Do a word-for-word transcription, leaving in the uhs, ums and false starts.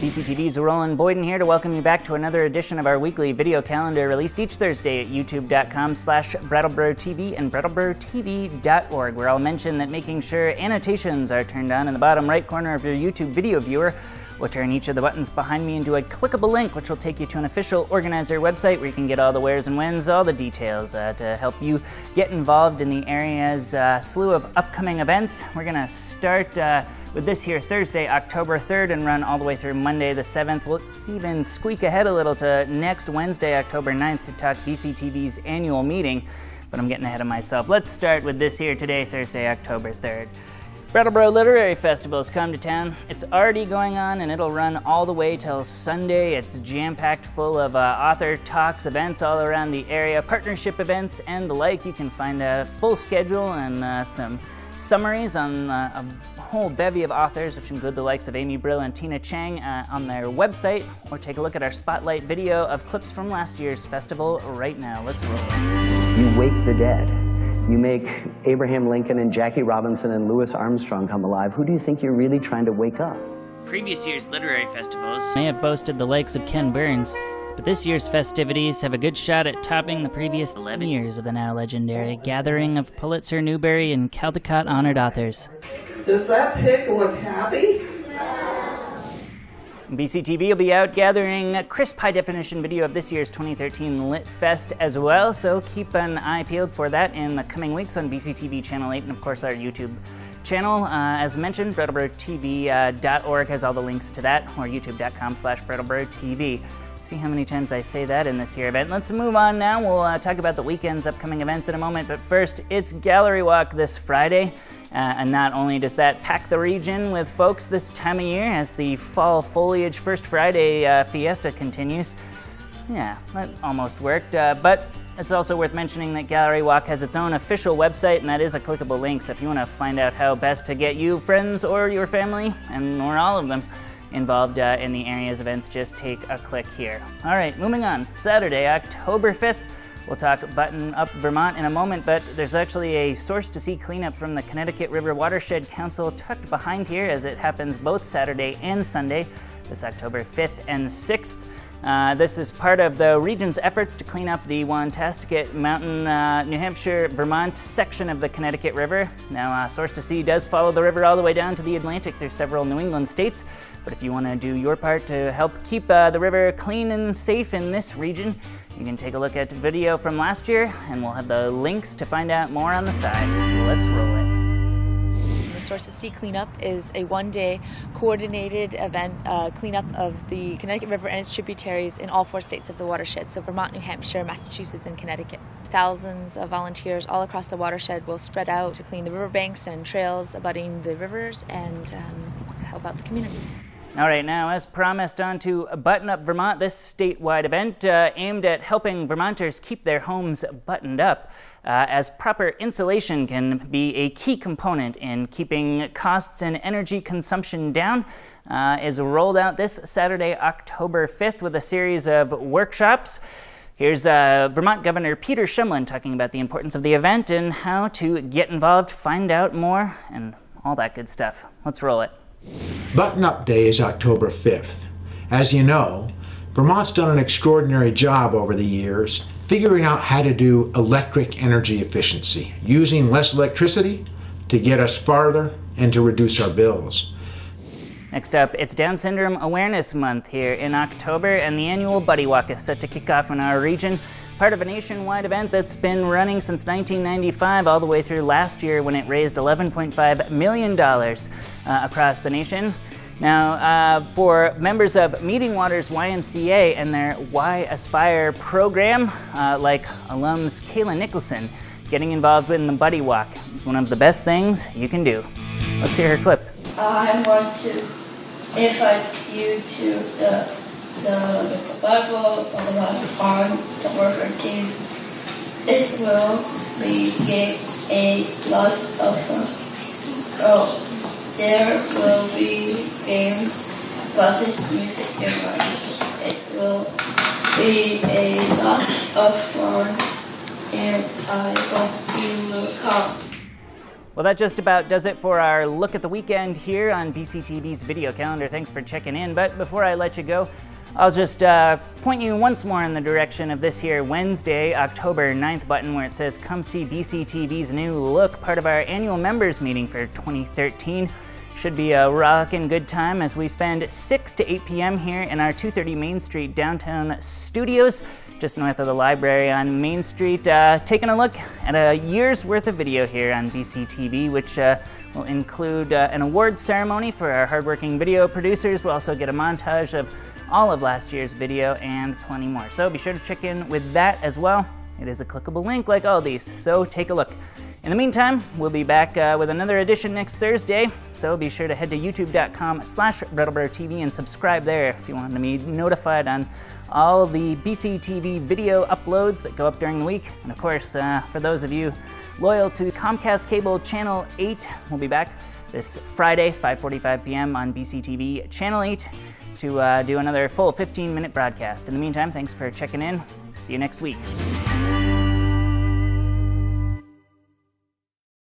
B C T V's Roland Boyden here to welcome you back to another edition of our weekly video calendar released each Thursday at youtube.com slash Brattleboro TV and Brattleboro T V dot org, where I'll mention that making sure annotations are turned on in the bottom right corner of your YouTube video viewer will turn each of the buttons behind me into a clickable link, which will take you to an official organizer website where you can get all the wheres and whens, all the details uh, to help you get involved in the area's uh, slew of upcoming events. We're gonna start uh, with this here Thursday, October third, and run all the way through Monday the seventh. We'll even squeak ahead a little to next Wednesday, October ninth, to talk B C T V's annual meeting, but I'm getting ahead of myself. Let's start with this here today, Thursday, October third. Brattleboro Literary Festival has come to town. It's already going on and it'll run all the way till Sunday. It's jam-packed full of uh, author talks, events all around the area, partnership events and the like. You can find a full schedule and uh, some summaries on uh, a whole bevy of authors, which include the likes of Amy Brill and Tina Chang, uh, on their website, or take a look at our spotlight video of clips from last year's festival right now. Let's roll. You wake the dead. You make Abraham Lincoln and Jackie Robinson and Louis Armstrong come alive. Who do you think you're really trying to wake up? Previous year's literary festivals may have boasted the likes of Ken Burns, but this year's festivities have a good shot at topping the previous eleven years of the now legendary gathering of Pulitzer, Newbery, and Caldecott honored authors. Does that pic look happy? B C T V will be out gathering a crisp high-definition video of this year's twenty thirteen Lit Fest as well, so keep an eye peeled for that in the coming weeks on B C T V Channel eight and, of course, our YouTube channel. Uh, as mentioned, Brattleboro T V dot org has all the links to that, or youtube.com slash BrattleboroTV. See how many times I say that in this here event. Let's move on now. We'll uh, talk about the weekend's upcoming events in a moment, but first, it's Gallery Walk this Friday. Uh, and not only does that pack the region with folks this time of year as the fall foliage First Friday uh, fiesta continues, yeah, that almost worked, uh, but it's also worth mentioning that Gallery Walk has its own official website, and that is a clickable link, so if you want to find out how best to get you, friends, or your family, and or all of them, involved uh, in the area's events, just take a click here. All right, moving on. Saturday, October fifth. We'll talk Button Up Vermont in a moment, but there's actually a Source to See cleanup from the Connecticut River Watershed Council tucked behind here as it happens both Saturday and Sunday, this October fifth and sixth. Uh, this is part of the region's efforts to clean up the Wontasticate Mountain, uh, New Hampshire, Vermont section of the Connecticut River. Now, uh, Source to See does follow the river all the way down to the Atlantic through several New England states, but if you want to do your part to help keep uh, the river clean and safe in this region, you can take a look at the video from last year, and we'll have the links to find out more on the side. Let's roll it. The Source to Sea Cleanup is a one-day coordinated event uh, cleanup of the Connecticut River and its tributaries in all four states of the watershed, so Vermont, New Hampshire, Massachusetts, and Connecticut. Thousands of volunteers all across the watershed will spread out to clean the riverbanks and trails abutting the rivers and um, help out the community. All right, now, as promised, on to Button Up Vermont, this statewide event uh, aimed at helping Vermonters keep their homes buttoned up, uh, as proper insulation can be a key component in keeping costs and energy consumption down, uh, is rolled out this Saturday, October fifth, with a series of workshops. Here's uh, Vermont Governor Peter Shumlin talking about the importance of the event and how to get involved, find out more, and all that good stuff. Let's roll it. Button Up Day is October fifth. As you know, Vermont's done an extraordinary job over the years figuring out how to do electric energy efficiency, using less electricity to get us farther and to reduce our bills. Next up, it's Down Syndrome Awareness Month here in October, and the annual Buddy Walk is set to kick off in our region, part of a nationwide event that's been running since nineteen ninety-five all the way through last year when it raised eleven point five million dollars uh, across the nation. Now, uh, for members of Meeting Waters Y M C A and their Y-ASPIRE program, uh, like alums Kayli Nicholson, getting involved in the Buddy Walk is one of the best things you can do. Let's hear her clip. I want to invite you to the The Bible of the farm, the worker team. It will be gave a lot of fun. Oh, there will be games, buses, music, and running. It will be a lot of fun, and I hope you will come. Well, that just about does it for our look at the weekend here on B C T V's video calendar. Thanks for checking in. But before I let you go, I'll just uh, point you once more in the direction of this here Wednesday, October ninth button where it says come see B C T V's new look, part of our annual members meeting for twenty thirteen. Should be a rockin' good time as we spend six to eight p m here in our two thirty Main Street downtown studios, just north of the library on Main Street, uh, taking a look at a year's worth of video here on B C T V, which uh, will include uh, an awards ceremony for our hardworking video producers. We'll also get a montage of all of last year's video and plenty more. So be sure to check in with that as well. It is a clickable link like all these, so take a look. In the meantime, we'll be back uh, with another edition next Thursday, so be sure to head to youtube dot com slash Brattleboro T V and subscribe there if you want to be notified on all the B C T V video uploads that go up during the week. And of course, uh, for those of you loyal to Comcast Cable Channel eight, we'll be back this Friday, five forty-five p m on B C T V Channel eight to uh, do another full fifteen minute broadcast. In the meantime, thanks for checking in. See you next week.